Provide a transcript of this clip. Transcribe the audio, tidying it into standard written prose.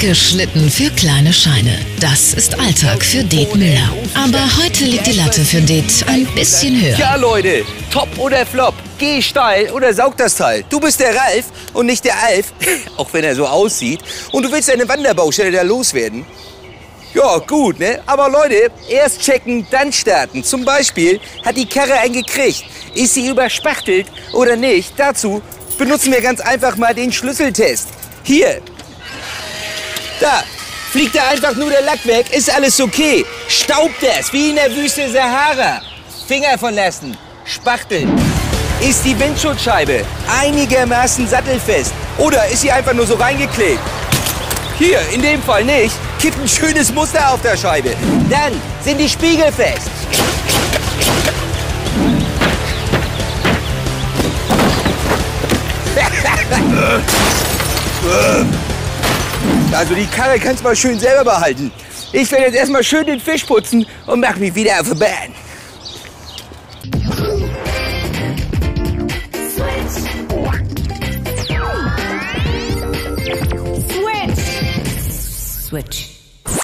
Geschnitten für kleine Scheine. Das ist Alltag für Det Müller. Aber heute liegt die Latte für Det ein bisschen höher. Ja, Leute, top oder flop, geh steil oder saug das Teil. Du bist der Ralf und nicht der Alf, auch wenn er so aussieht. Und du willst deine Wanderbaustelle da loswerden. Ja, gut, ne? Aber Leute, erst checken, dann starten. Zum Beispiel, hat die Karre einen gekriegt? Ist sie überspachtelt oder nicht? Dazu benutzen wir ganz einfach mal den Schlüsseltest. Hier. Da fliegt da einfach nur der Lack weg, ist alles okay. Staubt es, wie in der Wüste Sahara. Finger von lassen, spachteln. Ist die Windschutzscheibe einigermaßen sattelfest? Oder ist sie einfach nur so reingeklebt? Hier, in dem Fall nicht. Kippt ein schönes Muster auf der Scheibe. Dann sind die Spiegel fest. Also die Karre kannst du mal schön selber behalten. Ich werde jetzt erstmal schön den Fisch putzen und mach mich wieder auf die Bahn. Switch.